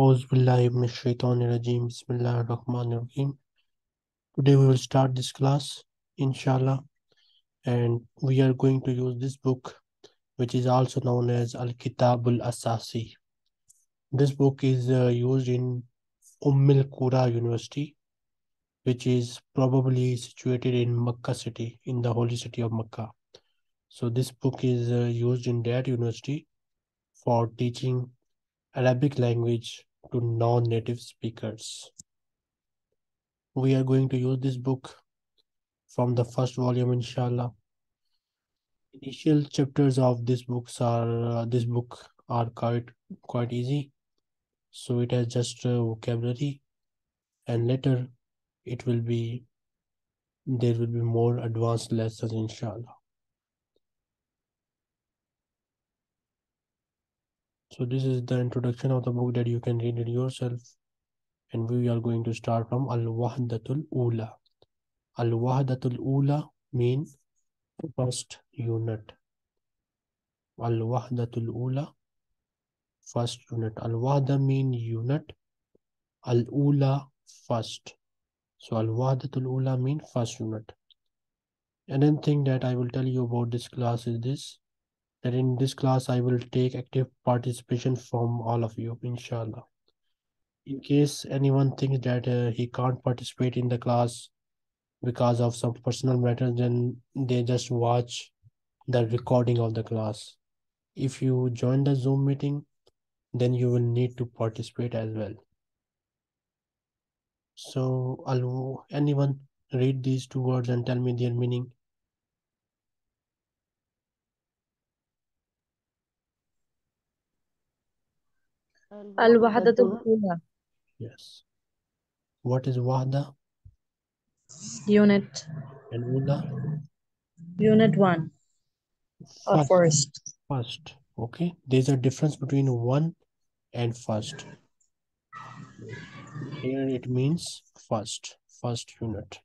Auzubillahi minash shaitanir rajeem. Bismillahir Rahmanir Rahim. Today we will start this class, inshallah, and we are going to use this book, which is also known as Al-Kitab Al-Asasi. This book is used in Umm al Qura University, which is probably situated in Makkah city, in the holy city of Makkah. So this book is used in that university for teaching Arabic language to non-native speakers. We are going to use this book from the first volume, inshallah. Initial chapters of this books are quite easy, so it has just vocabulary, and later it will be more advanced lessons, inshallah. So this is the introduction of the book that you can read it yourself. And we are going to start from Al-Wahdatul Ula. Al-Wahdatul Ula means first unit. Al-Wahdatul Ula, first unit. Al-Wahda means unit. Al-Ula, first. So Al-Wahdatul Ula means first unit. And then thing that I will tell you about this class is this, that in this class I will take active participation from all of you, inshallah. In case anyone thinks that he can't participate in the class because of some personal matters, then they just watch the recording of the class. If you join the Zoom meeting, then you will need to participate as well. So anyone read these two words and tell me their meaning. Al-Wahdatul Ula. Yes. What is Wahda? Unit. And Ula? Unit 1. Or first. First. Okay. There's a difference between one and first. Here it means first. First unit.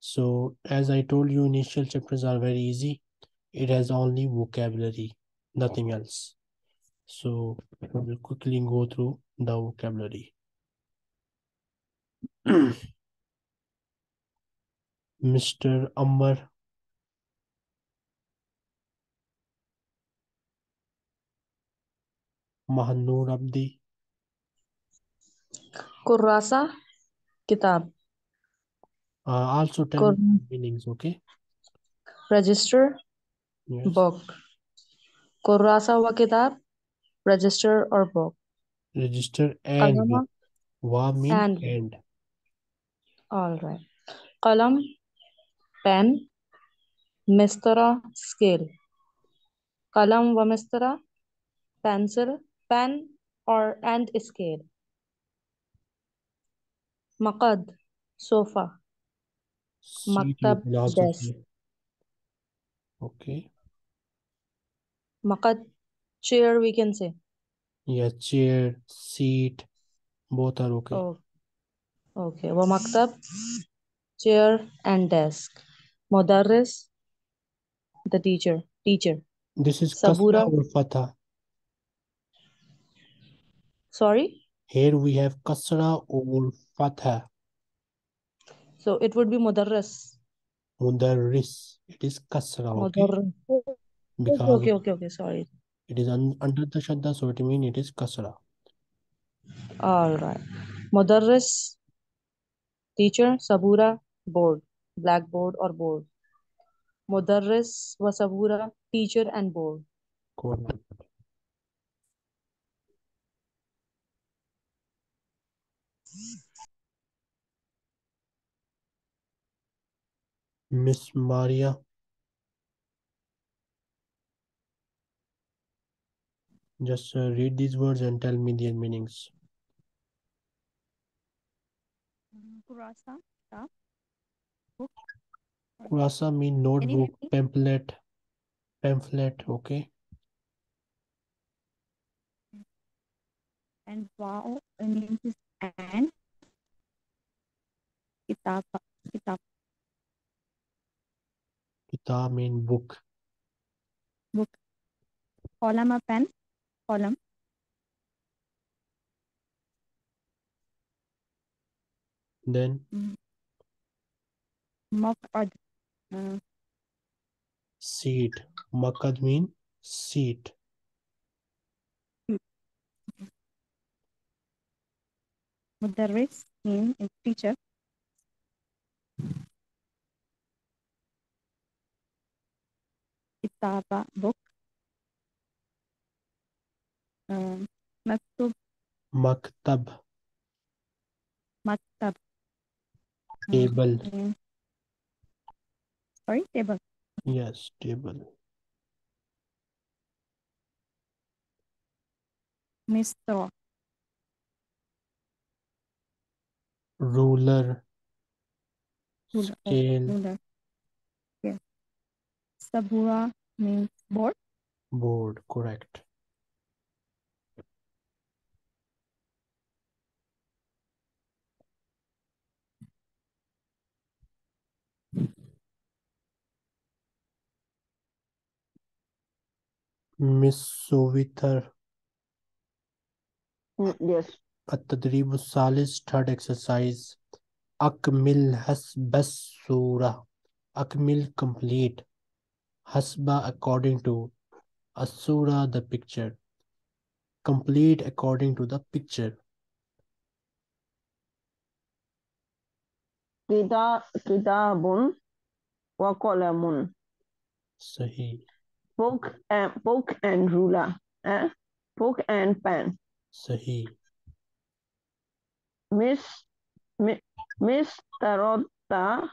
So as I told you, initial chapters are very easy. It has only vocabulary, nothing else. So we will quickly go through the vocabulary. Mr. Ammar. Mahanur Abdi. Kurrasa Kitab. Also tell me meanings, okay? Register, yes. Book. Kurrasa wa kitab, register or book. Register and. Kalama, wa mean and. All right. Qalam, pen. Mistara, scale. Qalam wa mistara, pencil, pen or and scale. Maqad, sofa. Maktab, desk. Okay. Maqad, chair, we can say. Yeah, chair, seat, both are okay. Oh. Okay. Wa maktab, chair and desk. Mudarris, the teacher. Teacher. This is Sabura or Fatha. Sorry? Here we have Kasra or Fatha. So it would be Mudarris. Mudarris. It is Kasra. Okay? Mudarris. Because okay, sorry. It is under the shadda, so it means it is kasra. All right. Mudarris, teacher. Sabura, board. Blackboard or board. Mudarris wa sabura, teacher and board. Correct. Miss Maria. Just read these words and tell me their meanings. Kurasa, book. Kurasa means notebook, pamphlet, okay. And wow, means and. Kitab, kitab. Kitab means book. Book. Column, a pen. column. Then Maqad. Seat. Maqad means seat. Mudarris means teacher. Kitaba, book. Maktub. Maktab. Maktab. Table. Sorry, table. Yes, table. Misra. Ruler. Ruler. Scale. Ruler. Yes. Sabura means board. Board, correct. Miss Sovitar. Yes. At-Tadrib Salis, third exercise. Akmil Hasbas Surah. Akmil, complete. Hasba, according to. As-Surah, the picture. Complete according to the picture. Kitabun wa qalamun. Sahih. Book and ruler, book and pen. Sahih. Miss Tarotta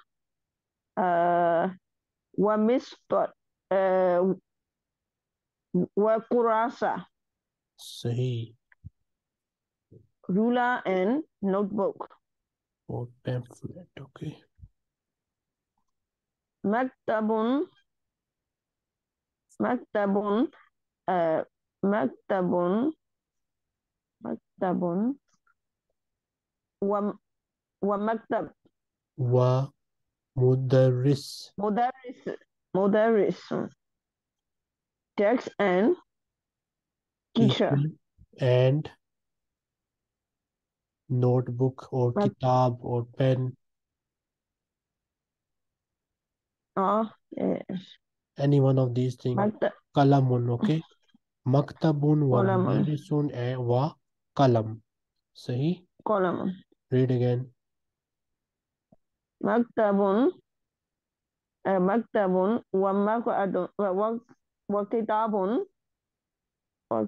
wa Miss wa Kurasa. Sahih. Ruler and notebook. Or pamphlet, okay. Maktabun wa maktab wa mudarris text and teacher and notebook or kitab or pen. Ah, yes. Any one of these things. Kalamun, okay. Maktabun wa madarisun wa kalam. Sahih? Kalamun. Read again. Maktabun wa kitabun wa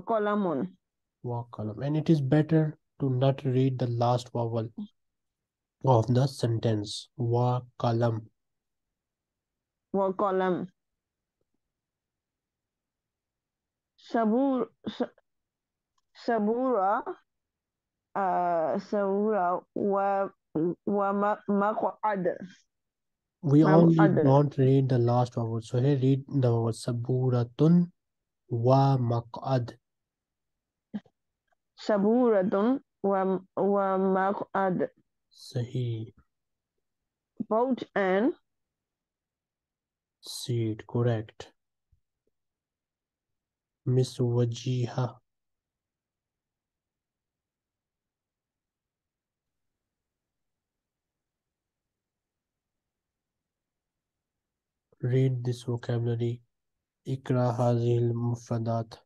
kalamun. Wa kalam. And it is better to not read the last vowel of the sentence. Wa kalam. Wa column. Sabura wa maqad. We only don't read the last vowel. So here read the word saburatun wa maqad. Saburatun wa maqad. Sahih. Boat and seat, correct. Miss Wajiha. Read this vocabulary. Ikra hazil mufradat.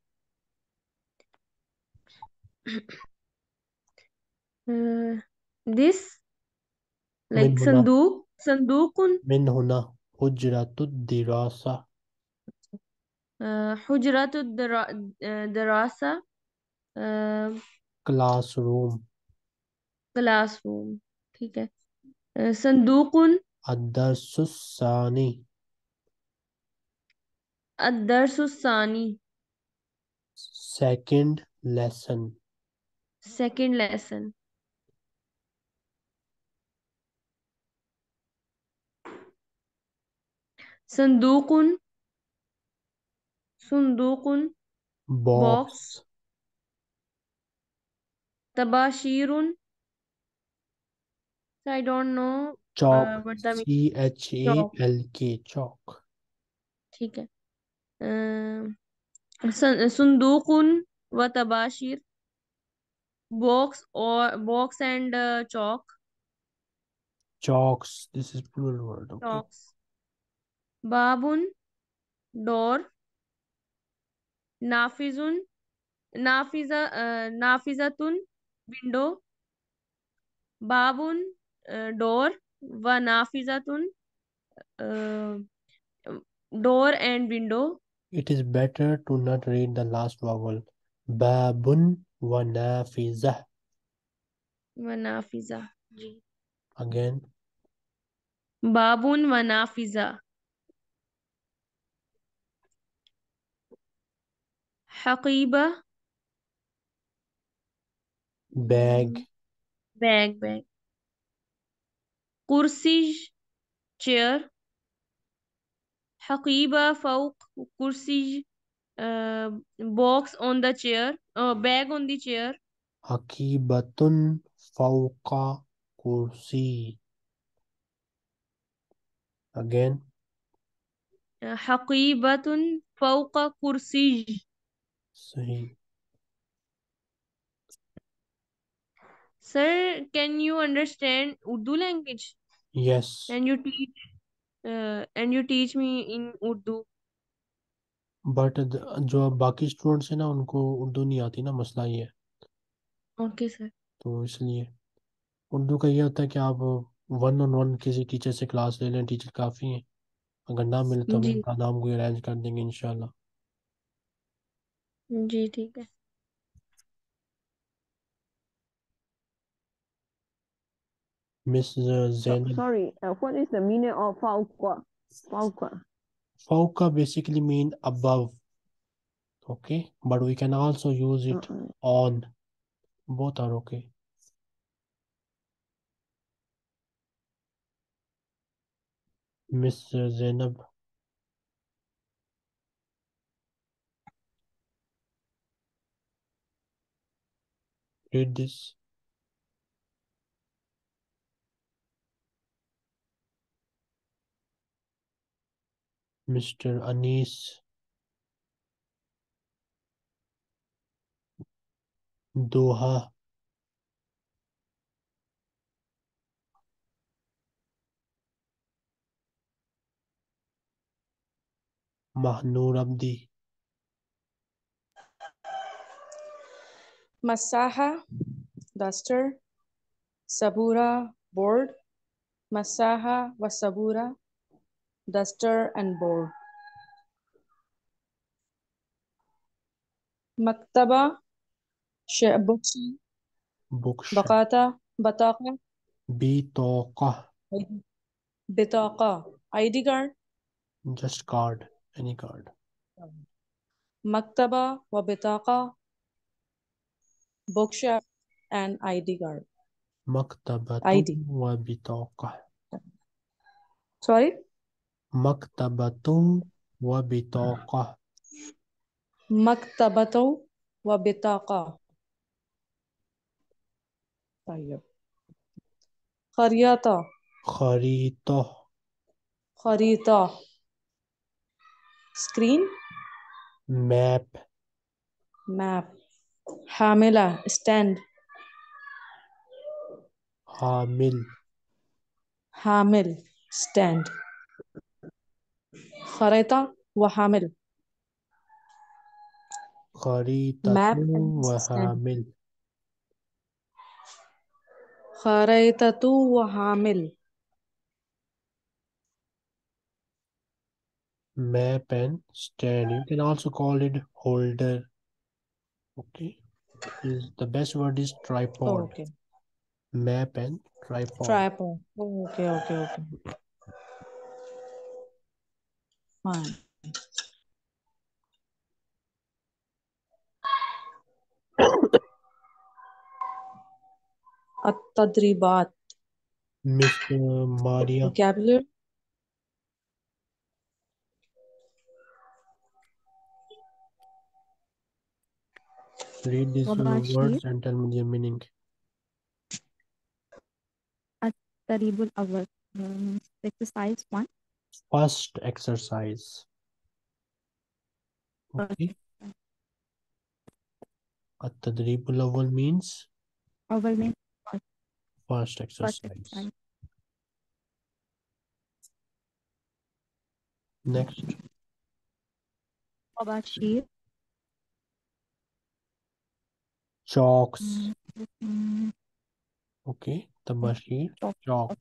This, like sandukun. Min huna. Hujratud dirasa. Hujratud dirasa. Classroom. Classroom. ठीक है. Sandukun. Ad-darsussani. Ad-darsussani. Second lesson. Second lesson. Sundukun box. Tabashirun. I don't know. Chalk. Chalk. Chalk. Sundukun wa tabashir, box and chalk. Chalks, this is plural word. Okay. Chalks. Babun, door. Nafizun, nafizatun, window. Babun, door. Wa nafizatun, door and window. It is better to not read the last vowel. Babun wa nafizah. Wa nafizah. Again. Babun wa nafizah. Haqiba. Bag. Bag. Kursi, chair. Haqiba fawq kursi, box on the chair, bag on the chair. Haqibatun fawqa kursi. Again. Haqibatun fawqa kursi. Sahih. Sir, can you understand Urdu language? Yes. Can you teach? And you teach me in Urdu. But जो बाकी students हैं ना उनको उर्दू नहीं आती ना, मसला ये है. Okay sir. तो इसलिए उर्दू का ये होता है कि आप one on one किसी टीचर से क्लास ले लें, टीचर काफी हैं. अगर ना मिले तो हम उनका नाम कोई अरेंज कर देंगे इंशाल्लाह. जी ठीक है. Mrs. Zainab. Oh, sorry, what is the meaning of fawqa? Fawqa. Fawqa basically means above. Okay, but we can also use it on. Both are okay. Mrs. Zainab. Read this. Mr. Anis. Doha. Mahnur Abdi. Masaha, duster. Sabura, board. Masaha wa sabura, duster and board. Maktaba, bookshelf. Bookshelf. Baqata, bataqa. Bitaqa. Bitaqa. ID card. Just card, any card. Maktaba wa bitaqa, bookshelf and ID card. Maktaba wa bitaqa. Sorry. Maktabatu wa bitaqa. Maktabatu wa bitaqa. Khariyata. Kharita. Kharita. Screen. Map. Map. Hamila, stand. Hamil. Hamil, stand. Kharita wa hamil. Kharita wa hamil. Kharita wa hamil. Map and stand. You can also call it holder. Okay. The best word is tripod. Oh, okay. Map and tripod. Tripod. Oh, okay. Fine. At-tadribat. Mr. Maria. Vocabulary. Read these words and tell me their meaning. At-tadribul awwal. Exercise 1. First exercise. Okay. At-tadribul awwal means? Awwal means first exercise. First exercise. Next. About sheep. Chalks. Okay. Tabashir. Chalk.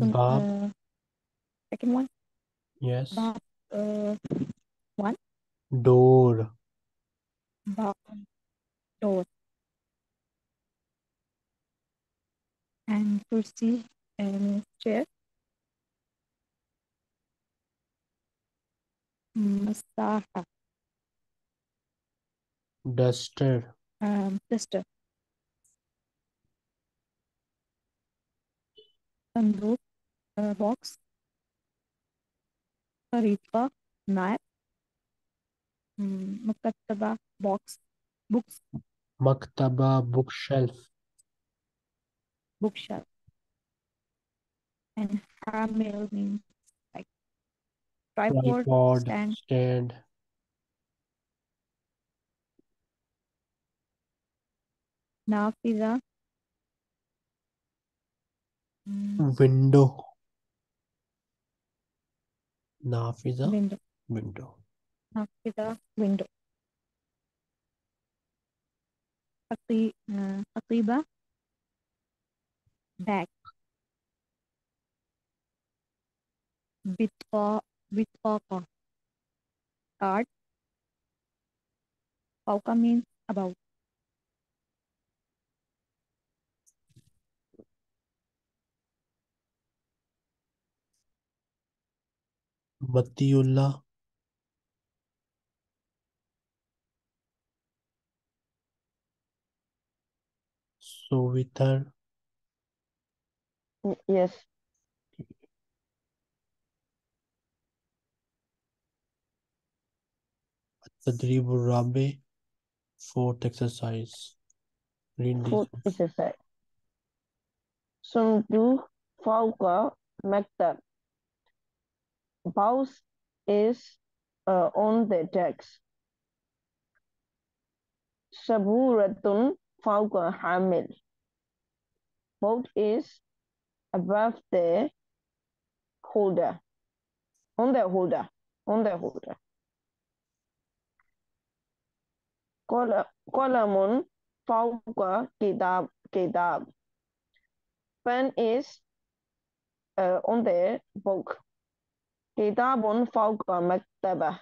Okay. Bab. Second one. Yes. Bab, one. Door. Bab. Door. And kursi and chair. Masaha. Duster. Duster. Sanduk, box. Tariqa, knife. Maktaba, box. Books. Maktaba, bookshelf. Bookshelf. And hamil means like tripod, stand. Nafiza. Window. Nafiza. Window. Window. Nafiza. Window. Atiba. Back. Bitfaqa. Card. Fauqa means about. Batiullah. Sovitar. Yes. Tadribul Rabi, fourth exercise. Read fourth exercise. Sundu Fauqa Maktab. Bouse is on the desk. Saburatun Fauqa Hamil. Boat is above the holder, on the holder, on the holder. Qalamun fawqa kitab. Pen is on the book. Kitabun fawqa maktaba.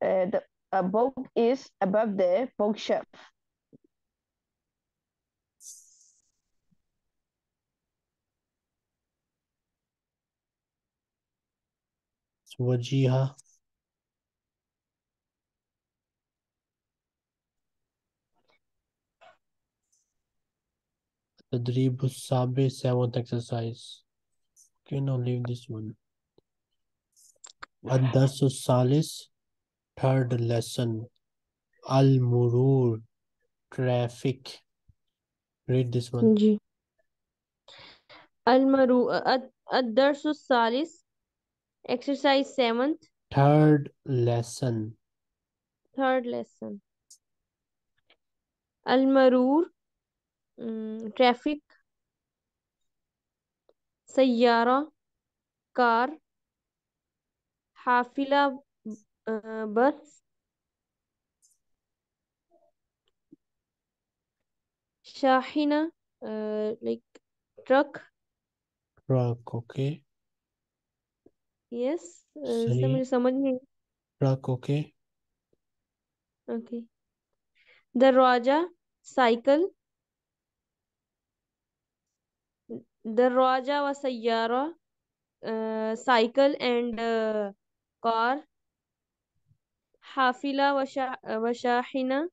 The book is above the bookshelf. Wajiha. Tadrib Sabi, 7th exercise. Okay, now leave this one. Ad-Darsu Salis, 3rd lesson. Al-Murur, traffic. Read this one. Ad-Darsu Salis, exercise 7th. 3rd lesson. 3rd lesson. Al-Marur, traffic. Sayyara, car. Hafila, bus. Shahina, like truck. Truck, okay. Yes, truck, okay. Okay. The Raja, cycle. The Raja was a Yara, cycle and car. Hafila was Shahina,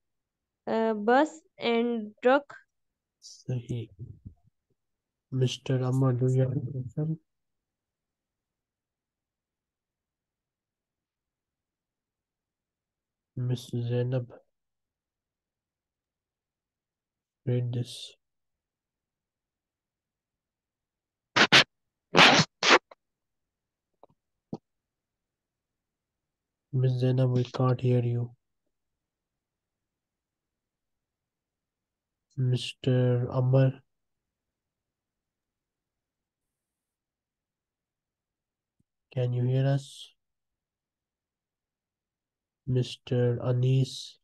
bus and truck. Sahi. Mr. Ahmad, do you have a question? Miss Zainab, read this. Miss Zainab, we can't hear you. Mr. Amber. Can you hear us? Mr. Anis.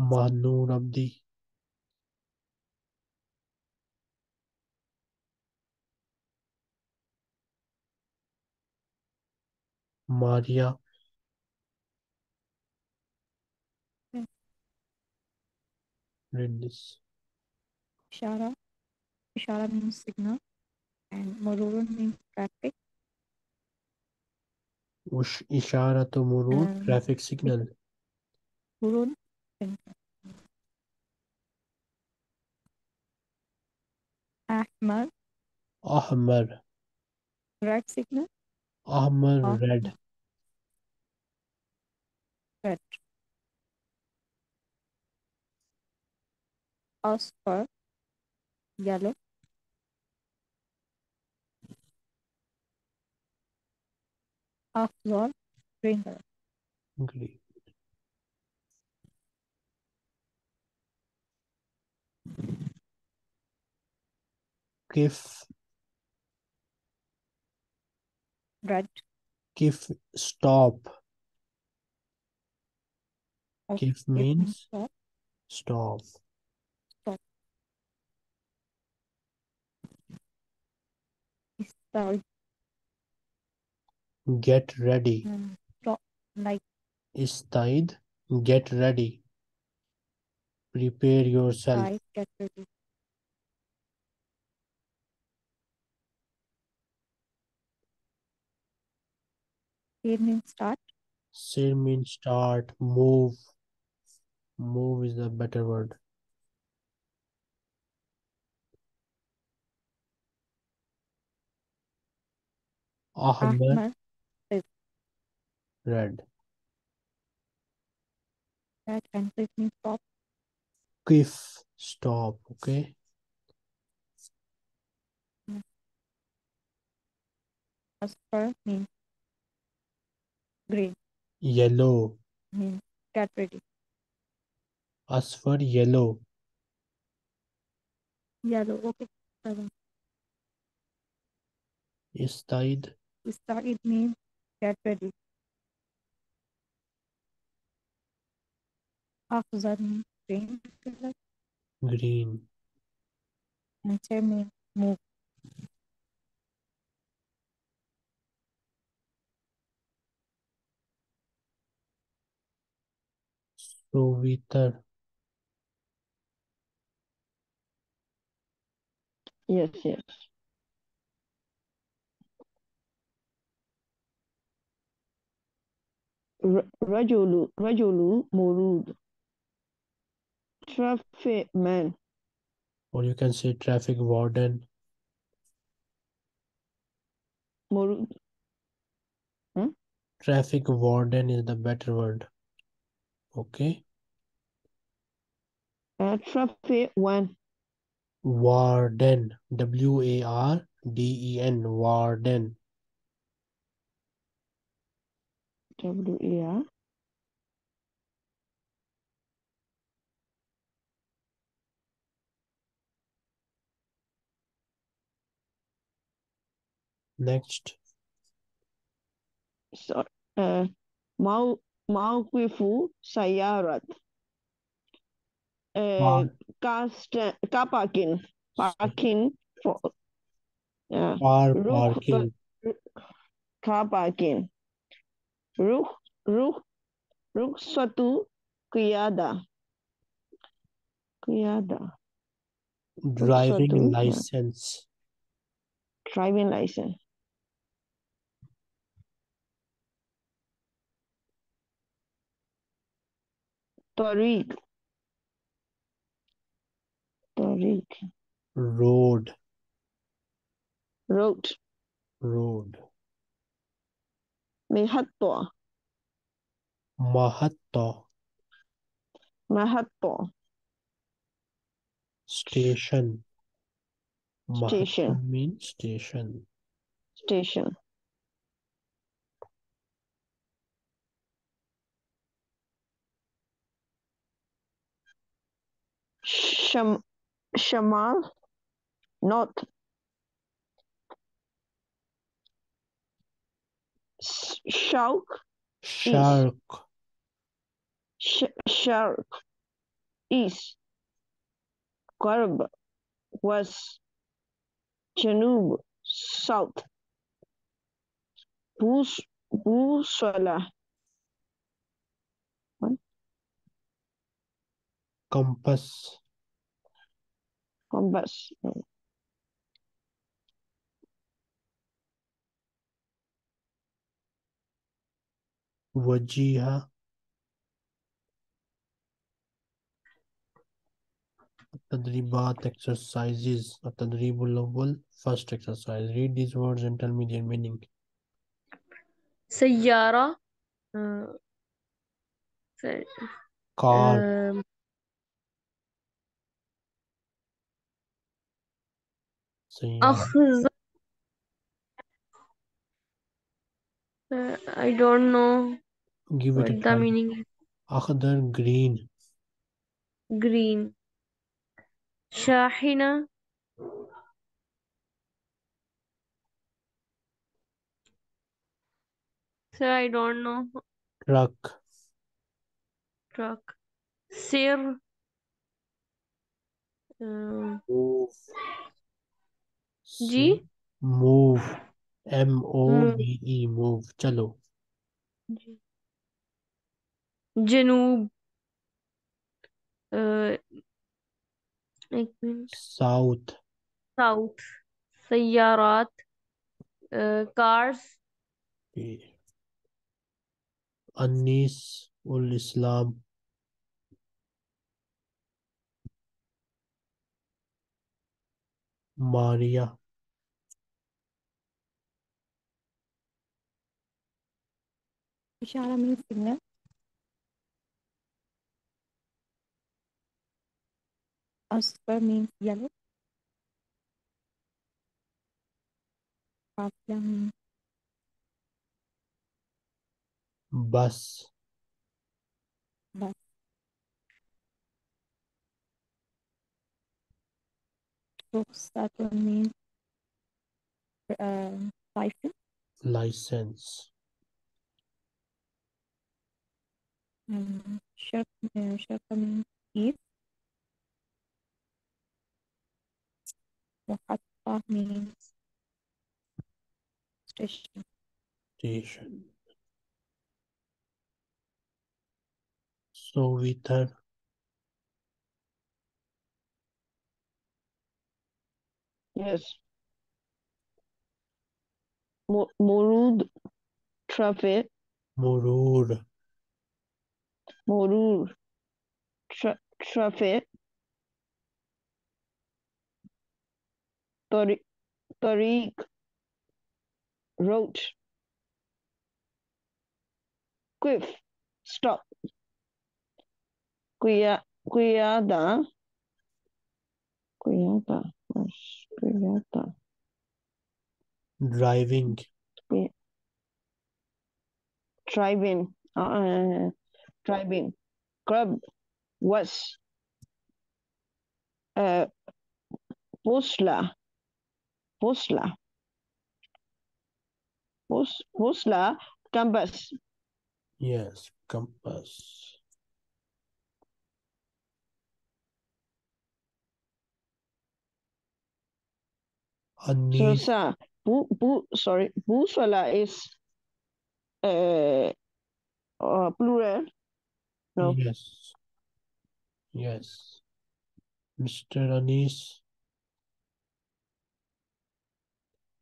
Mahnoor Abdi. Maria. Read this. Ishara. Ishara means signal. And Murur means traffic. Ishara to Murur, traffic signal. Murur. Ahmar. Ahmar. Red signal. Ahmar, red. Red. Asfar, yellow. Afzal, green color. Green. Kif. Red. Kif, stop. Okay. Kif means stop. Sorry. Get ready. Like. Istaid, get ready. Prepare yourself. I get ready. Sir means start. Sir means start. Move. Move is the better word. Ahmed. Red. Red and click means stop. Kif, stop, okay. Asfar means green. Yellow means get ready. Asfar, yellow. Yellow, okay. Istaid. Istaid means get ready. Afzal means green. Green. And say means move. Sovitar. Yes, yes. Rajulu Murud. Traffic man. Or you can say traffic warden. Murud. Hmm? Traffic warden is the better word. Okay. Traffic one. Warden. W-A-R-D-E-N. Warden. W-A-R. Next. So, Mawqifu Sayarat. Car parking. Parking for parking. Car parking. Rukhsatu Qiyada. Qiyada. Driving license. Driving license. Tariq. Tariq. Road. Road. Road. Mahatta. Mahatta. Mahatta. Station. Station means station. Station. Shamal, north. Shark. Shark. Shark. East. Garb. West. Janub. South. Busala. Compass. Compass. Wajiha. Tadribat exercises. Tadribul awwal. First exercise. Read these words and tell me their meaning. Sayyara. Car. Akhza. I don't know. Give it the meaning. Akhdar, green. Green. Shahina. Sir, I don't know. Truck. Truck. Sir. G. Move. M-O-V-E. Move. Chalo. G. Janoob. South. South. Sayyarat. Cars. Okay. Anis ul Islam. Maria. Ishara. Asper means yellow. Afia means bus. Bus. Rukhsatun means license. License. Shaka means east. Muhatta means station. Station. So we turn. Yes. Murud traffic. Murud. Murud traffic. Tariq, road. Quiff, stop. Qiyada. Driving. Driving. Grab, was. Posla, compass. Yes, compass. So, sir, Busala is plural. No. Yes. Yes. Mr. Anis.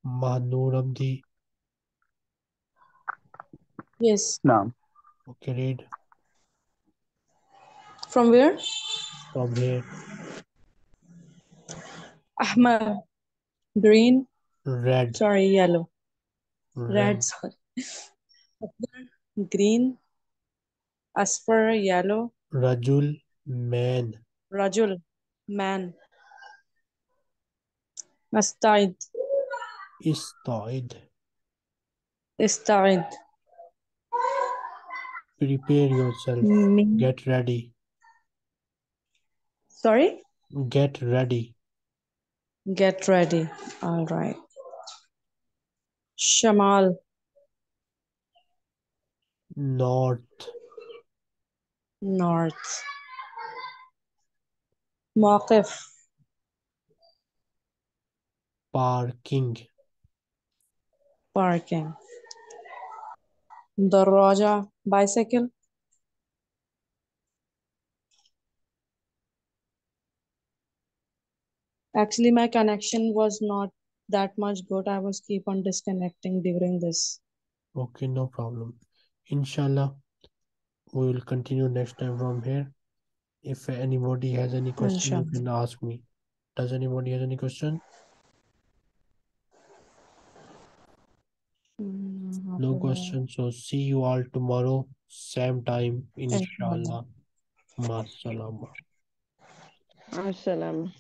Mahnur Abdi. Yes. No. Okay, read. From where? From here. Ahmad. Green. Red. Sorry, yellow. Red, sorry. Green. Asfar, yellow. Rajul, man. Rajul, man. Mustard. Istaid. Prepare yourself. Get ready. Sorry? Get ready. Get ready. All right. Shamal. North. North. Mawqif. Parking. Parking. Darwaja. Bicycle. Actually, my connection was not that much good. I was keep on disconnecting during this. Okay, no problem. Inshallah, we will continue next time from here. If anybody has any question, you can ask me. Does anybody have any question? No question. So see you all tomorrow, same time, inshallah. Ma salama.